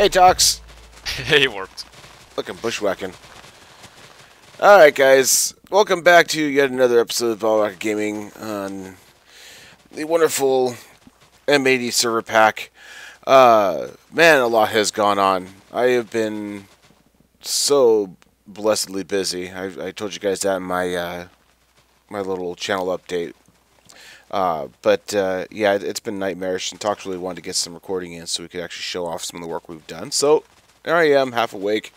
Hey, Tox. Hey, Warped. Looking bushwhacking. Alright, guys. Welcome back to yet another episode of Bottle Rocket Gaming on the wonderful M80 server pack. Man, a lot has gone on. I have been so blessedly busy. I told you guys that in my, my little channel update. Yeah, it's been nightmarish, and Tox really wanted to get some recording in so we could actually show off some of the work we've done. So, there I am, half awake.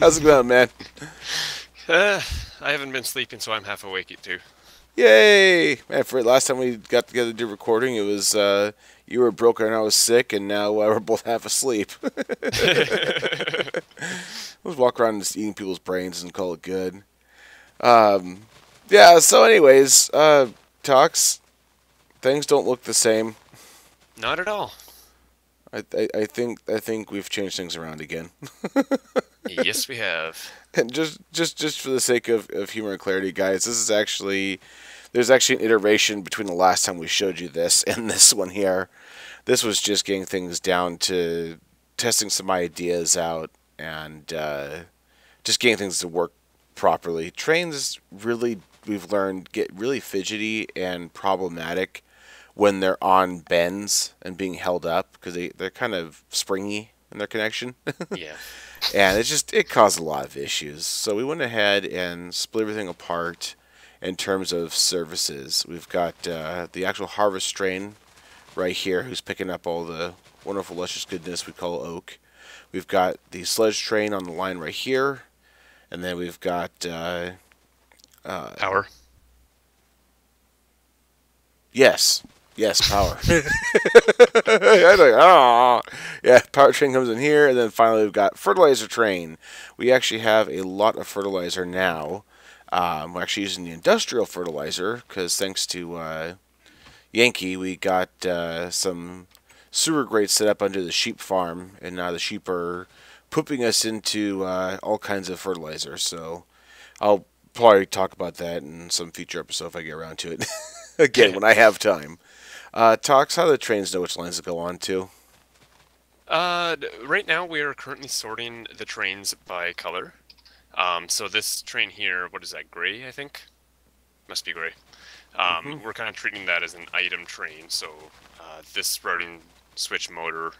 How's it going, man? I haven't been sleeping, so I'm half awake too. Yay! Man, for last time we got together to do recording, it was, you were broke and I was sick, and now we're both half asleep. Let's walk around and just eating people's brains and call it good. Yeah, so anyways, Tox, things don't look the same. Not at all. I think we've changed things around again. Yes, we have. And just for the sake of humor and clarity, guys, this is actually an iteration between the last time we showed you this and this one here. This was just getting things down to testing some ideas out and just getting things to work properly. Trains really, we've learned, get really fidgety and problematic when they're on bends and being held up because they're kind of springy in their connection. Yeah. And it caused a lot of issues. So we went ahead and split everything apart in terms of services. We've got the actual harvest train right here who's picking up all the wonderful luscious goodness we call oak. We've got the sledge train on the line right here. And then we've got power. Yes, power. I was like, oh, yeah. Power train comes in here, and then finally we've got fertilizer train. We actually have a lot of fertilizer now. We're actually using the industrial fertilizer because thanks to Yankee, we got some sewer grates set up under the sheep farm, and now the sheep are pooping us into all kinds of fertilizer, so I'll probably talk about that in some future episode if I get around to it. Again, when I have time. Tox, how do the trains know which lines to go on to? Right now, we are currently sorting the trains by color. So this train here, what is that, gray, I think? Must be gray. We're kind of treating that as an item train, so this routing switch motor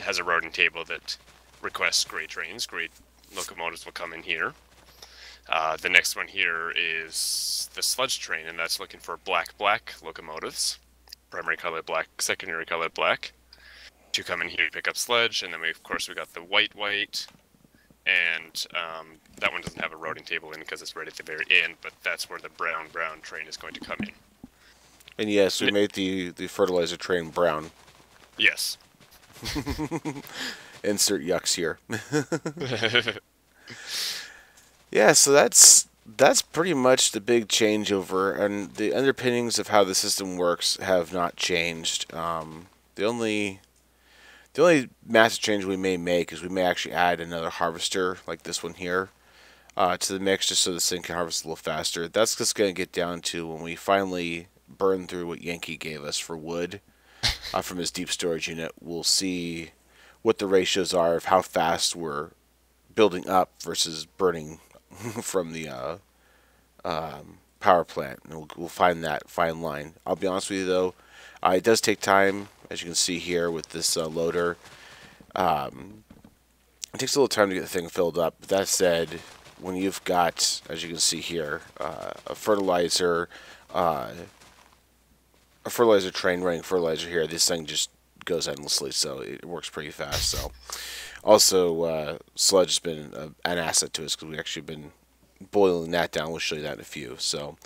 has a routing table that requests gray trains. Gray locomotives will come in here. The next one here is the sludge train, and that's looking for black locomotives. Primary color black, secondary color black. To come in here to pick up sludge, and then of course we got the white, and that one doesn't have a routing table in because it's right at the very end, but that's where the brown train is going to come in. And yes, we made the fertilizer train brown. Yes. Insert yucks here. Yeah, so that's pretty much the big changeover, and the underpinnings of how the system works have not changed. The only massive change we may make is we may actually add another harvester like this one here to the mix, just so this thing can harvest a little faster. That's just going to get down to when we finally burn through what Yankee gave us for wood. From his deep storage unit, we'll see what the ratios are of how fast we're building up versus burning from the power plant, and we'll find that fine line. I'll be honest with you, though, it does take time, as you can see here with this loader. It takes a little time to get the thing filled up. But that said, when you've got, as you can see here, a fertilizer. A fertilizer train running fertilizer here. This thing just goes endlessly, so it works pretty fast. So, also, sludge has been an asset to us because we've actually been boiling that down. We'll show you that in a few. So,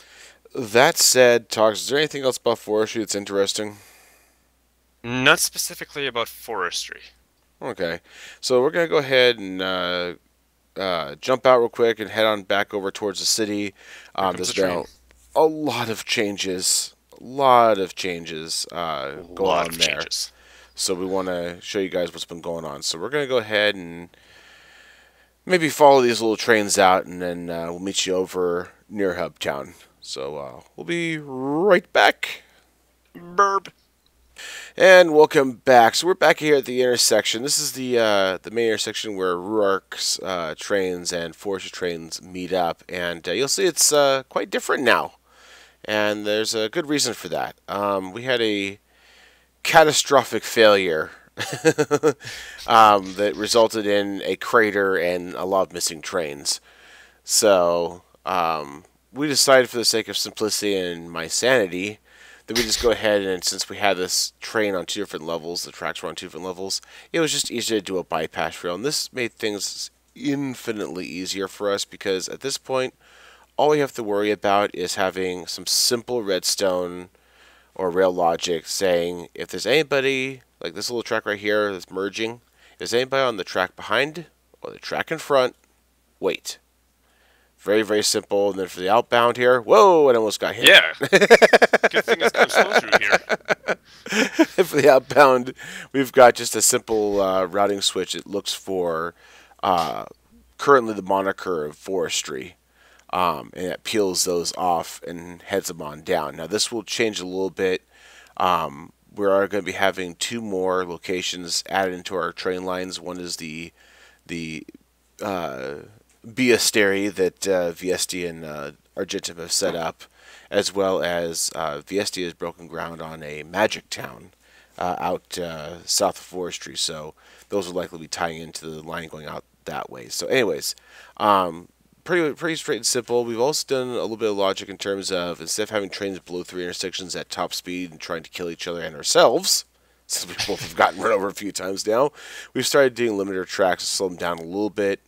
that said, Tox, is there anything else about forestry that's interesting? Not specifically about forestry. Okay. So, we're going to go ahead and jump out real quick and head on back over towards the city. There's now a lot of changes. Going on there. So we want to show you guys what's been going on. So we're going to go ahead and maybe follow these little trains out, and then we'll meet you over near Hubtown. So we'll be right back. Burp. And welcome back. So we're back here at the intersection. This is the main intersection where Rurik's trains and Forge's trains meet up, and you'll see it's quite different now. And there's a good reason for that. We had a catastrophic failure that resulted in a crater and a lot of missing trains. So we decided, for the sake of simplicity and my sanity, then we just go ahead and, since we had this train on two different levels, the tracks were on two different levels, it was just easier to do a bypass rail. And this made things infinitely easier for us, because at this point, all we have to worry about is having some simple redstone or rail logic saying, if there's anybody, like this little track right here that's merging, if there's anybody on the track behind or the track in front, wait. Very, very simple. And then for the outbound here, whoa, I almost got hit. Yeah. Good thing it's kind of slow through here. For the outbound, we've got just a simple routing switch. It looks for currently the moniker of forestry, and it peels those off and heads them on down. Now, this will change a little bit. We are going to be having two more locations added into our train lines. One is the Beastery that VSD and Argentum have set up, as well as VSD has broken ground on a magic town out south of Forestry, so those will likely be tying into the line going out that way. So anyways, pretty straight and simple. We've also done a little bit of logic in terms of, instead of having trains blow through intersections at top speed and trying to kill each other and ourselves, since we both have gotten run over a few times now, we've started doing limiter tracks to slow them down a little bit.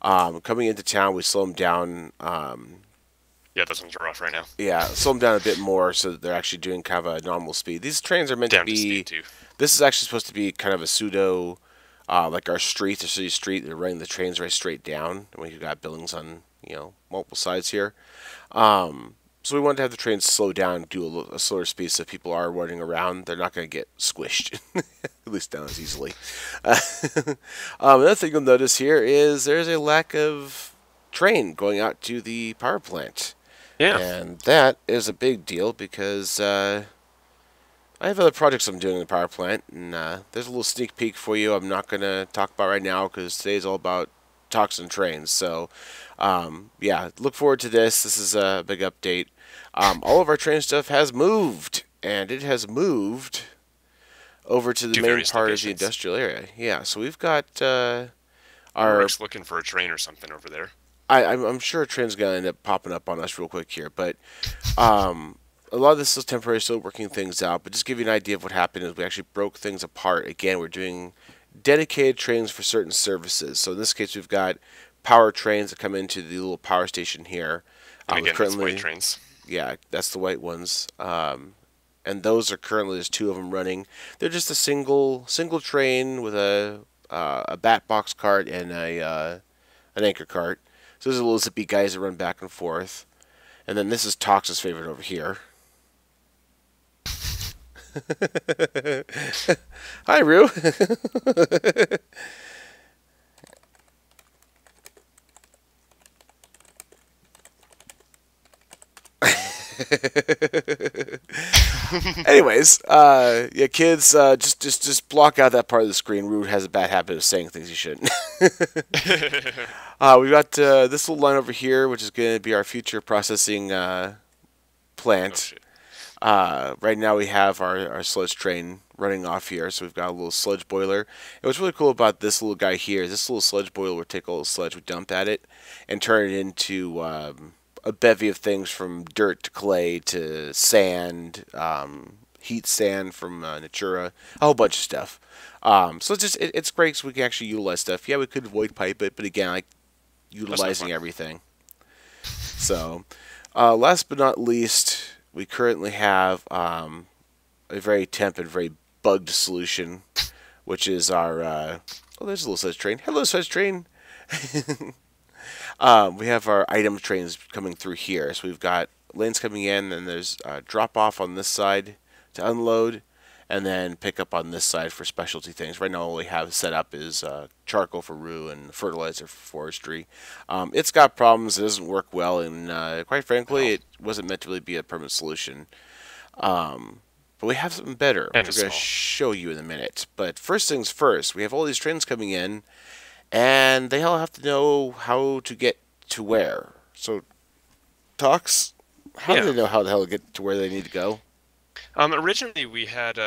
Coming into town, we slow them down. Yeah, those ones are rough right now. Yeah, slow them down a bit more so that they're actually doing kind of a nominal speed. These trains are meant down to be... To this is actually supposed to be kind of a pseudo, like our street, the city street. They're running the trains right straight down. And we've got buildings on, you know, multiple sides here. So we wanted to have the trains slow down, do a slower speed so people are running around. They're not going to get squished, at least not as easily. Another thing you'll notice here is there's a lack of train going out to the power plant. Yeah. And that is a big deal because I have other projects I'm doing in the power plant. And there's a little sneak peek for you I'm not going to talk about right now because today's all about Toxic trains. So, yeah, look forward to this. This is a big update. All of our train stuff has moved, and it has moved over to the main part of the industrial area. Yeah, so we've got our... Rick's looking for a train or something over there. I'm sure a train's going to end up popping up on us real quick here, but a lot of this is temporary, still working things out, but just give you an idea of what happened is we actually broke things apart. Again, we're doing dedicated trains for certain services. So in this case, we've got power trains that come into the little power station here. Again, that's white trains. Yeah, that's the white ones. And those are currently, there's two of them running. They're just a single train with a bat box cart and a an anchor cart. So there's little zippy guys that run back and forth. And then this is Tox's favorite over here. Hi, Rue. Anyways, yeah, kids, just block out that part of the screen. Rue has a bad habit of saying things he shouldn't. We've got this little line over here, which is going to be our future processing plant. Oh, shit. Right now we have our sludge train running off here, so we've got a little sludge boiler. And what's really cool about this little guy here is this little sludge boiler will take all the sludge we dump at it and turn it into a bevy of things, from dirt to clay to sand, heat sand from Natura, a whole bunch of stuff. So it's great because we can actually utilize stuff. Yeah, we could void pipe it, but again, like utilizing everything. So last but not least... We currently have a very temp and very bugged solution, which is our... oh, there's a little sludge train. Hello, sludge train. We have our item trains coming through here. So we've got lanes coming in, and there's a drop-off on this side to unload, and then pick up on this side for specialty things. Right now, all we have set up is charcoal for Rue and fertilizer for forestry. It's got problems. It doesn't work well, and quite frankly, it wasn't meant to really be a permanent solution. But we have something better, which we're going to show you in a minute. But first things first, we have all these trains coming in, and they all have to know how to get to where. So, Tox, how do they know how the hell to get to where they need to go? Originally, we had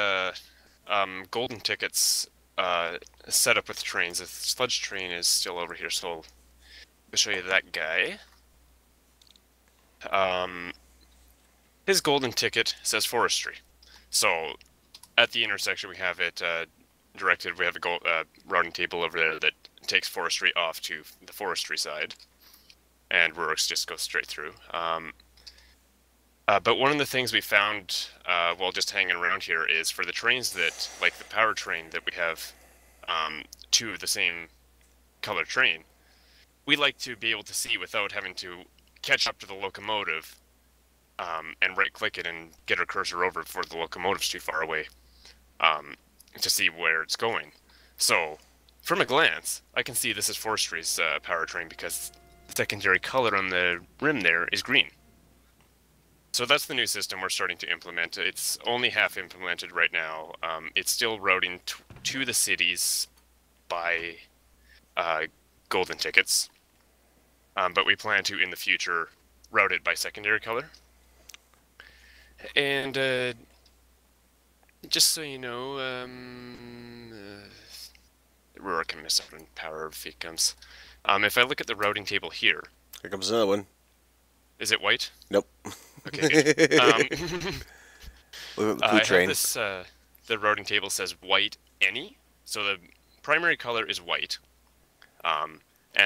golden tickets set up with trains. The sludge train is still over here, so I'll show you that guy. His golden ticket says forestry. So, at the intersection, we have it directed. We have a routing table over there that takes forestry off to the forestry side, and Rurik's just goes straight through. But one of the things we found while just hanging around here is for the trains that, like the power train that we have, two of the same color train, we like to be able to see without having to catch up to the locomotive. And right-click it and get our cursor over before the locomotive's too far away to see where it's going. So, from a glance, I can see this is Forestry's powertrain because the secondary color on the rim there is green. So that's the new system we're starting to implement. It's only half implemented right now. It's still routing to the cities by golden tickets. But we plan to, in the future, route it by secondary color. And just so you know, Rurik can miss out on power if he comes. If I look at the routing table here, here comes another one. Is it white? Nope. Okay. Good. Look at the blue train. This, the routing table says white any, so the primary color is white, and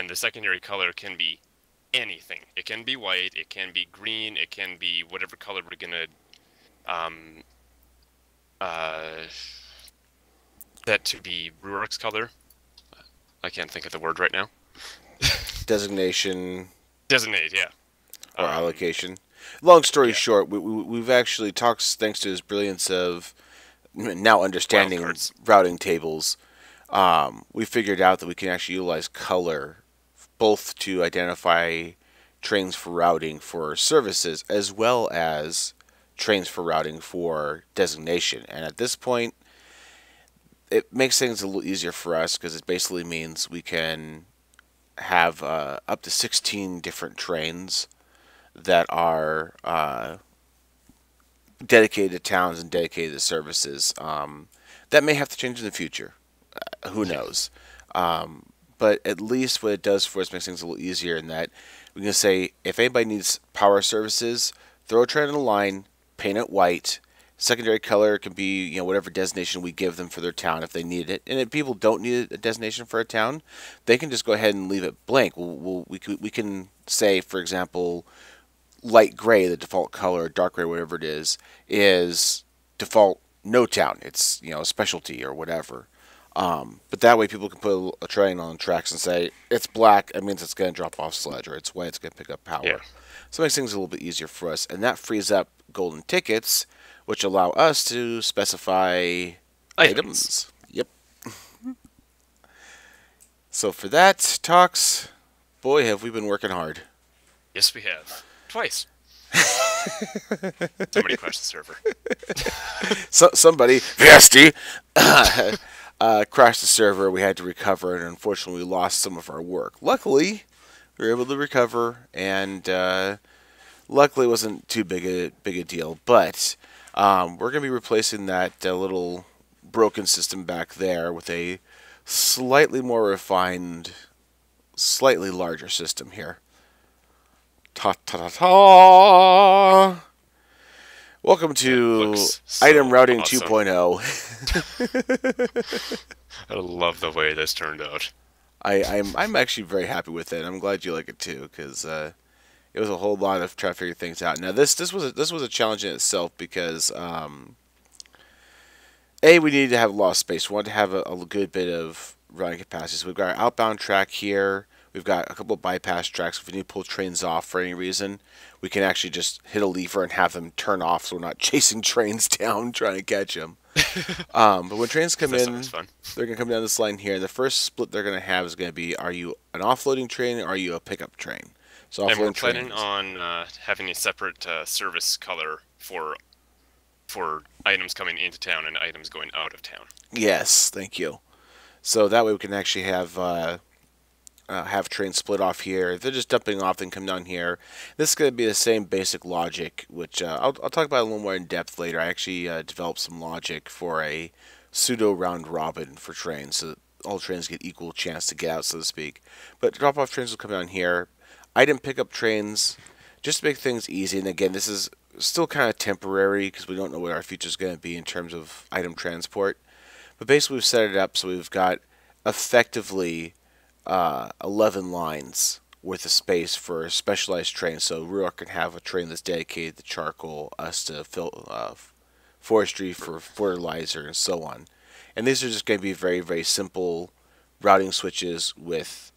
the secondary color can be anything. It can be white, it can be green, it can be whatever color we're gonna that to be Rurik's color. I can't think of the word right now. Designation. Designate, yeah. Or allocation. Long story short, we've actually talked, thanks to his brilliance of now understanding routing tables, we figured out that we can actually utilize color both to identify trains for routing for services as well as trains for routing for designation. And at this point, it makes things a little easier for us because it basically means we can have up to 16 different trains that are dedicated to towns and dedicated to services. That may have to change in the future. Who knows? But at least what it does for us makes things a little easier in that we can say, if anybody needs power services, throw a train in a line, paint it white. Secondary color can be, you know, whatever designation we give them for their town if they need it. And if people don't need a designation for a town, they can just go ahead and leave it blank. We can say, for example, light gray, the default color, dark gray, whatever it is default no town. It's, you know, a specialty or whatever. But that way people can put a train on tracks and say, it's black, it means it's going to drop off sludge, or it's white, it's going to pick up power. Yeah. So it makes things a little bit easier for us, and that frees up golden tickets, which allow us to specify items. Yep. So for that, Tox, boy, have we been working hard. Yes, we have. Twice. Somebody crashed the server. Somebody, VSD, crashed the server. We had to recover, and unfortunately, we lost some of our work. Luckily, we were able to recover, and luckily, it wasn't too big a deal. But we're going to be replacing that little broken system back there with a slightly more refined, slightly larger system here. Ta-ta-ta-ta! Welcome to so Item Routing 2.0. I love the way this turned out. I'm actually very happy with it. I'm glad you like it too, because it was a whole lot of trying to figure things out. Now this was a challenge in itself because A, we needed to have lost space. We wanted to have a good bit of routing capacity. So we've got our outbound track here. We've got a couple of bypass tracks. If we need to pull trains off for any reason, we can actually just hit a lever and have them turn off so we're not chasing trains down trying to catch them. But when trains come in, they're going to come down this line here. The first split they're going to have is going to be, are you an offloading train or are you a pickup train? So offloading trains. And we're planning on having a separate service color for for items coming into town and items going out of town. Yes, thank you. So that way we can actually have trains split off here. They're just dumping off and come down here. This is going to be the same basic logic, which I'll talk about a little more in depth later. I actually developed some logic for a pseudo round robin for trains, so that all trains get equal chance to get out, so to speak. But drop off trains will come down here. Item pickup trains, just to make things easy. And again, this is still kind of temporary because we don't know what our future is going to be in terms of item transport. But basically, we've set it up so we've got effectively 11 lines worth of space for specialized trains. So Rurik can have a train that's dedicated to charcoal, us to forestry for fertilizer, and so on. And these are just going to be very, very simple routing switches with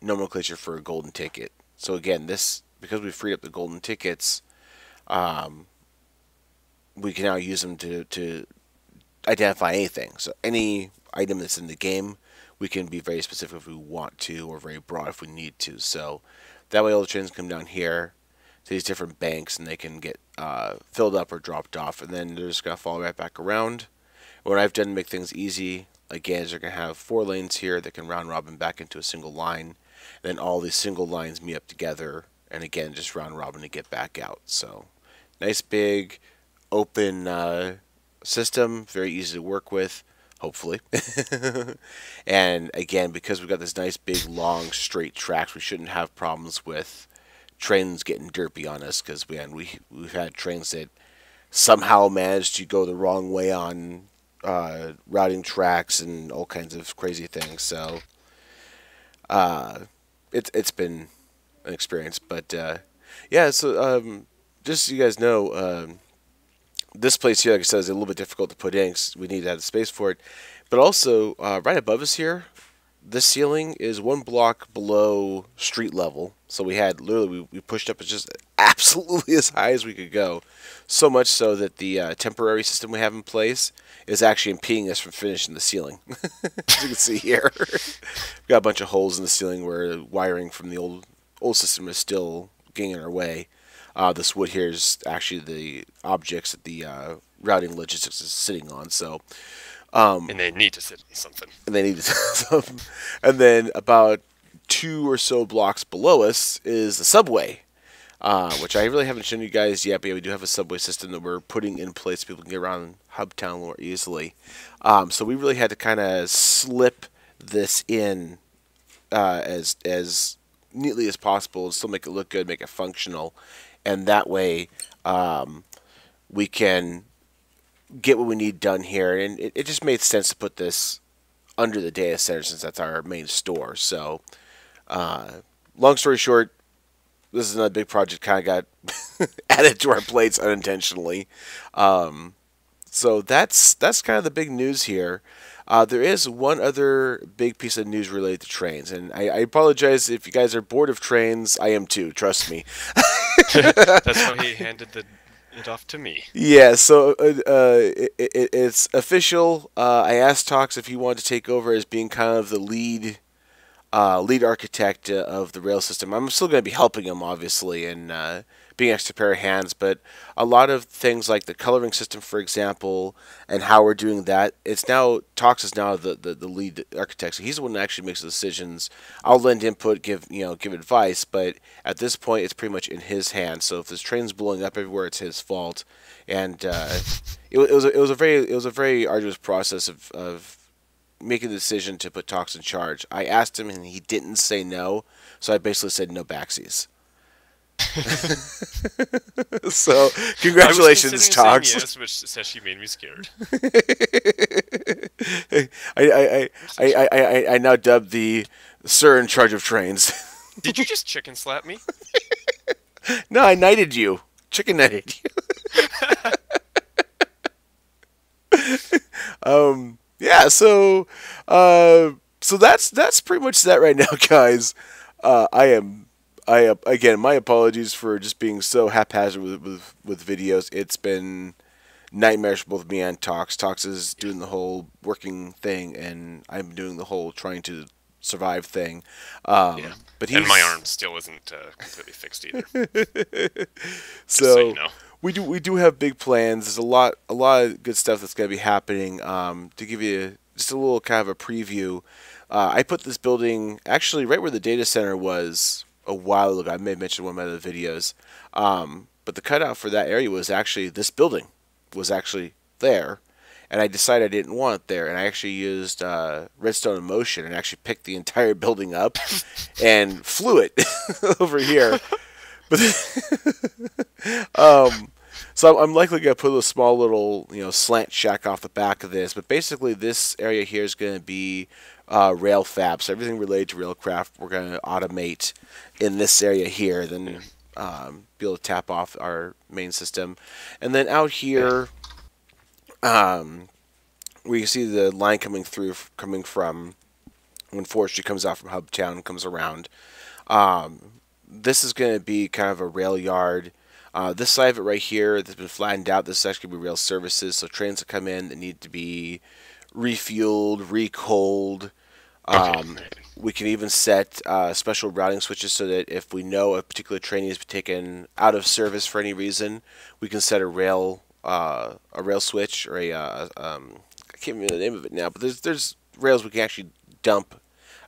nomenclature for a golden ticket. So again, this, because we freed up the golden tickets, we can now use them to identify anything. So any item that's in the game, we can be very specific if we want to, or very broad if we need to. So that way all the trains come down here to these different banks, and they can get filled up or dropped off, and then they're just going to fall right back around. What I've done to make things easy, again, is they're going to have 4 lanes here that can round robin back into a single line. Then all these single lines meet up together, and again, just round robin to get back out. So nice big open system, very easy to work with, hopefully. And again, because we've got this nice big long straight tracks, we shouldn't have problems with trains getting derpy on us, because we've had trains that somehow managed to go the wrong way on routing tracks and all kinds of crazy things. So it's been an experience, but yeah. So just so you guys know, this place here, like I said, is a little bit difficult to put in because we need to have the space for it. But also, right above us here, this ceiling is 1 block below street level. So we had, literally, we pushed up just absolutely as high as we could go. So much so that the temporary system we have in place is actually impeding us from finishing the ceiling. As you can see here, we've got a bunch of holes in the ceiling where wiring from the old system is still getting in our way. This wood here is actually the objects that the routing logistics is sitting on. So, and they need to sit on something. And they need to sit on something. And then about 2 or so blocks below us is the subway, which I really haven't shown you guys yet, but yeah, we do have a subway system that we're putting in place so people can get around Hubtown more easily. So we really had to kind of slip this in as neatly as possible and still make it look good, make it functional. And that way we can get what we need done here. And it just made sense to put this under the data center since that's our main store. So long story short, this is another big project kind of got added to our plates unintentionally. So that's kind of the big news here. There is one other big piece of news related to trains, and I apologize if you guys are bored of trains. I am too, trust me. That's how he handed it off to me. Yeah, so it's official. I asked Tox if he wanted to take over as being kind of the lead architect of the rail system. I'm still going to be helping him, obviously, and being an extra pair of hands, but a lot of things like the coloring system, for example, and how we're doing that, it's now, Tox is now the lead architect, so he's the one that actually makes the decisions. I'll lend input, give advice, but at this point, it's pretty much in his hands. So if this train's blowing up everywhere, it's his fault. And it was a very arduous process of making the decision to put Tox in charge. I asked him, and he didn't say no, so I basically said no backsies. So congratulations, Tox. Yes, which says she made me scared. I now dub the sir in charge of trains. Did you just chicken slap me? No, I knighted you. Chicken knighted you. Yeah. So. So that's pretty much that right now, guys. I again, my apologies for just being so haphazard with videos. It's been nightmarish for both me and Tox. Tox is doing the whole working thing, and I'm doing the whole trying to survive thing. Yeah. But and my arm still isn't completely fixed either. So, you know. we do have big plans. There's a lot of good stuff that's going to be happening. To give you just a little kind of a preview, I put this building actually right where the data center was a while ago. I may have mentioned one of my other videos, but the cutout for that area was actually this building was actually there, and I decided I didn't want it there, and I actually used Redstone in Motion and actually picked the entire building up and flew it over here. But so I'm likely going to put a small little, you know, slant shack off the back of this, but basically this area here is going to be rail fab. So everything related to Railcraft we're going to automate in this area here, then be able to tap off our main system. And then out here we see the line coming through, coming from when Forestry comes out from Hubtown and comes around. This is going to be kind of a rail yard. This side of it right here that's been flattened out, this is actually going to be rail services. So trains that come in that need to be refueled, recoaled. We can even set special routing switches so that if we know a particular train is taken out of service for any reason, we can set a rail switch or a I can't remember the name of it now, but there's rails we can actually dump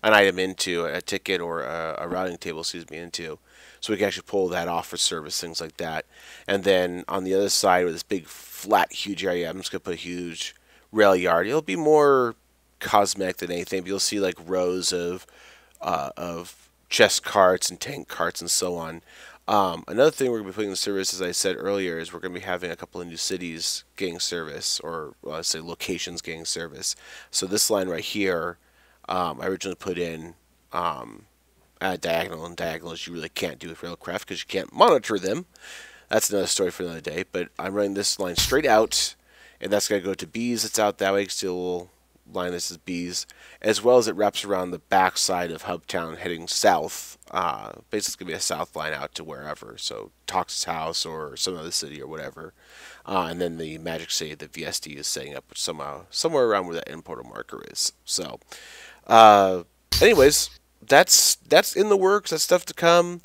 an item into, a ticket or a routing table, excuse me, into. So we can actually pull that off for service, things like that. And then on the other side with this big, flat, huge area, I'm just going to put a huge rail yard. It'll be more cosmetic than anything, but you'll see like rows of chest carts and tank carts and so on. Another thing we're going to be putting in service, as I said earlier, is we're going to be having a couple of new cities getting service, or let's say locations getting service. So this line right here, I originally put in at a diagonal, and diagonals you really can't do with Railcraft because you can't monitor them. That's another story for another day, but I'm running this line straight out, and that's going to go to B's. It's out that way. Still line this is B's, as well as it wraps around the back side of Hubtown heading south. Basically, it's going to be a south line out to wherever, so Toxic's house or some other city or whatever. And then the magic city that VSD is setting up, which somehow, somewhere around where that end portal marker is. So, anyways, that's in the works. That's stuff to come.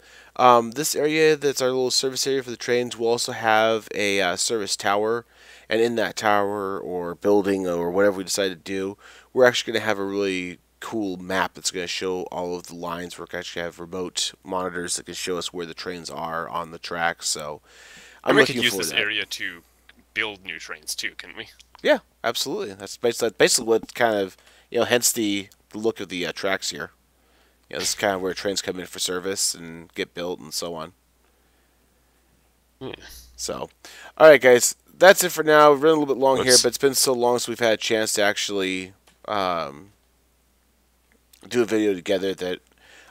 This area that's our little service area for the trains will also have a service tower, and in that tower or building or whatever we decide to do, we're actually going to have a really cool map that's going to show all of the lines. We're going to actually have remote monitors that can show us where the trains are on the track. So I'm looking forward to that. We could use this area to build new trains too, can we? Yeah, absolutely. That's basically what kind of, you know, hence the look of the tracks here. You know, this is kind of where trains come in for service and get built and so on. Yeah. So, all right, guys, that's it for now. We've run a little bit long here, but it's been so long since we've had a chance to actually do a video together that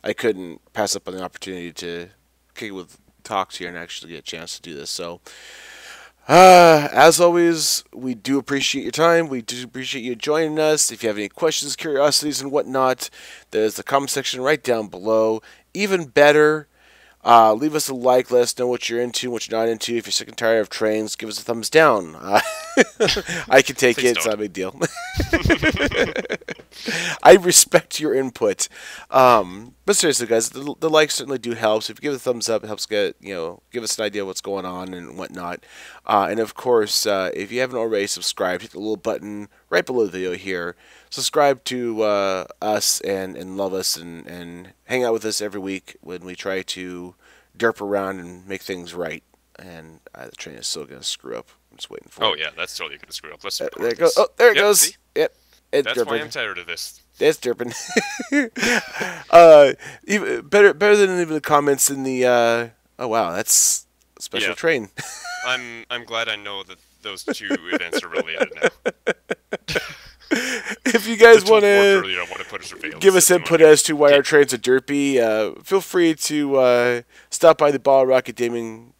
I couldn't pass up on the opportunity to kick it with Tox here and actually get a chance to do this. So, as always, we do appreciate your time. We do appreciate you joining us. If you have any questions, curiosities, and whatnot, there's the comment section right down below. Even better, leave us a like. Let us know what you're into, what you're not into. If you're sick and tired of trains, give us a thumbs down. I can take it. It's not a big deal. I respect your input. But seriously, guys, the likes certainly do help. So if you give it a thumbs up, it helps get, you know, give us an idea of what's going on and whatnot. And of course, if you haven't already subscribed, hit the little button right below the video here. Subscribe to us and love us and hang out with us every week when we try to derp around and make things right. And the train is still going to screw up. I'm just waiting for it. Oh, yeah, that's totally going to screw up. Let's there it goes. Oh, there it goes. See? Yep. It's that's derping. Why I'm tired of this. It's derping. Even, better than even the comments in the. Oh wow, that's a special train. I'm glad I know that those two events are related now. If you guys want to give us input as to why our trains are derpy, feel free to stop by the Bottle Rocket Gaming.com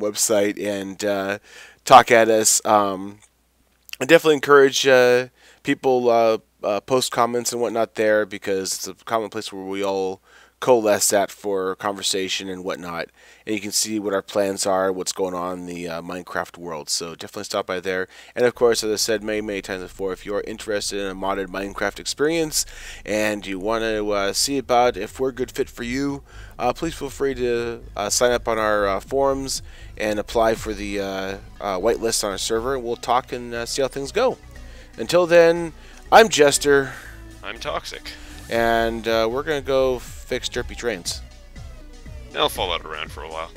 website and talk at us. I definitely encourage people post comments and whatnot there, because it's a common place where we all coalesce at for conversation and whatnot, and you can see what our plans are, what's going on in the Minecraft world. So definitely stop by there. And of course, as I said many times before, if you're interested in a modded Minecraft experience and you want to see about if we're a good fit for you, please feel free to sign up on our forums and apply for the whitelist on our server, and we'll talk and see how things go. Until then, I'm Jester. I'm Toxic. And we're going to go fix derpy trains. They'll fall out around for a while.